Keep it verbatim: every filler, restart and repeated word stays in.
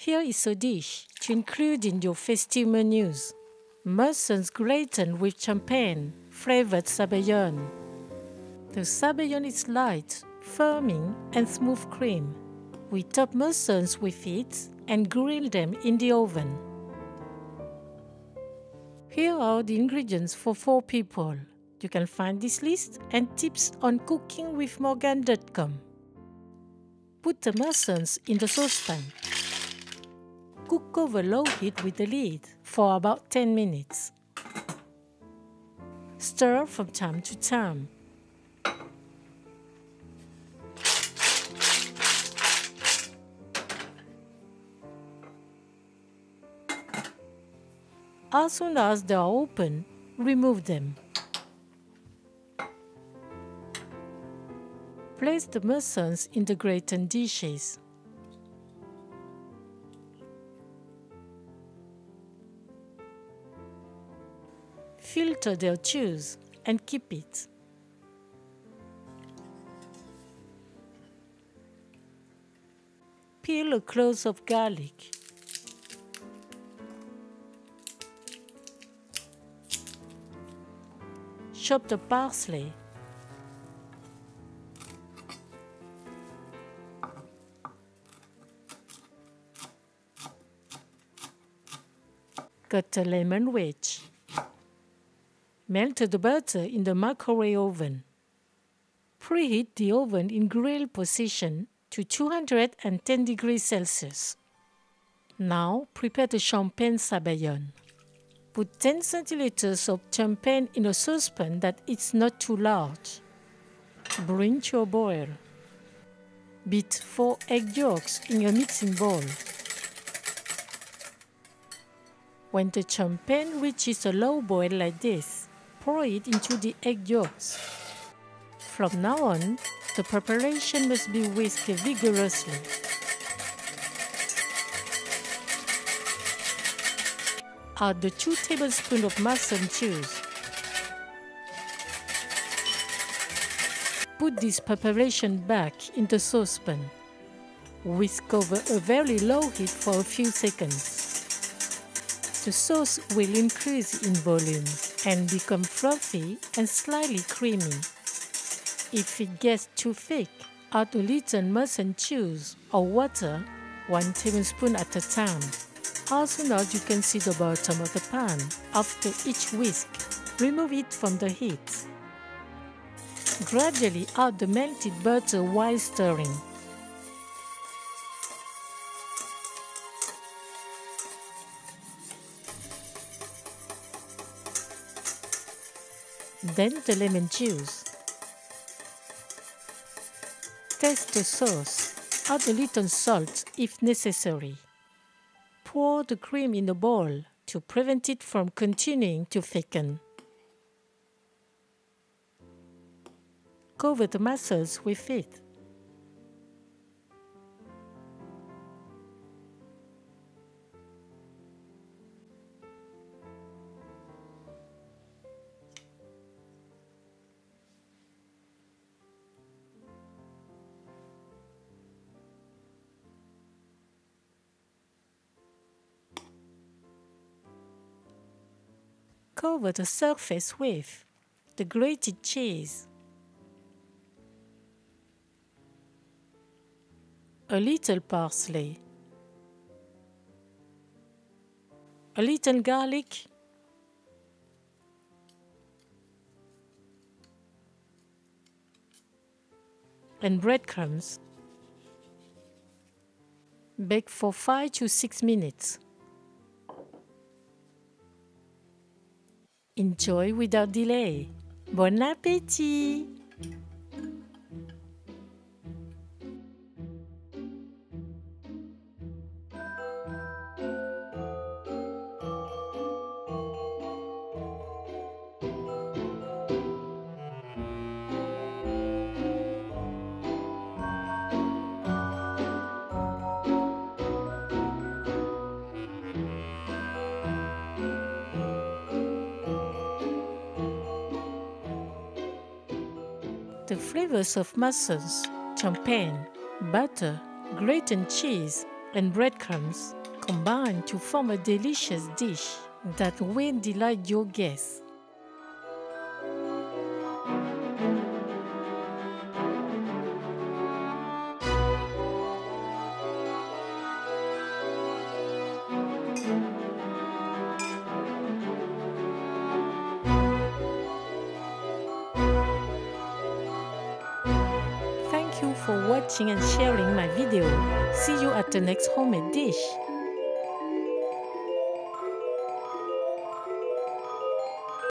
Here is a dish to include in your festive menus. Mussels gratin with champagne, flavored Sabayon. The Sabayon is light, firming and smooth cream. We top mussels with it and grill them in the oven. Here are the ingredients for four people. You can find this list and tips on cooking with morgane dot com. Put the mussels in the saucepan. Cook over low heat with the lid for about ten minutes. Stir from time to time. As soon as they are open, remove them. Place the mussels in the gratin dishes. Filter their juice and keep it. Peel a clove of garlic. Chop the parsley. Cut a lemon wedge. Melt the butter in the microwave oven. Preheat the oven in grill position to two hundred ten degrees Celsius. Now prepare the champagne Sabayon. Put ten centiliters of champagne in a saucepan that is not too large. Bring to a boil. Beat four egg yolks in a mixing bowl. When the champagne reaches a low boil like this, pour it into the egg yolks. From now on, the preparation must be whisked vigorously. Add the two tablespoons of mushroom juice. Put this preparation back in the saucepan. Whisk over a very low heat for a few seconds. The sauce will increase in volume and become fluffy and slightly creamy. If it gets too thick, add a little mushroom juice or water, one tablespoon at a time. Also, now you can see the bottom of the pan. After each whisk, remove it from the heat. Gradually add the melted butter while stirring. Then the lemon juice. Taste the sauce. Add a little salt if necessary. Pour the cream in the bowl to prevent it from continuing to thicken. Cover the mussels with it. Cover the surface with the grated cheese, a little parsley, a little garlic, and breadcrumbs. Bake for five to six minutes. Enjoy without delay. Bon appétit! The flavors of mussels, champagne, butter, grated cheese, and breadcrumbs combine to form a delicious dish that will delight your guests. Thank you for watching and sharing my video. See you at the next homemade dish.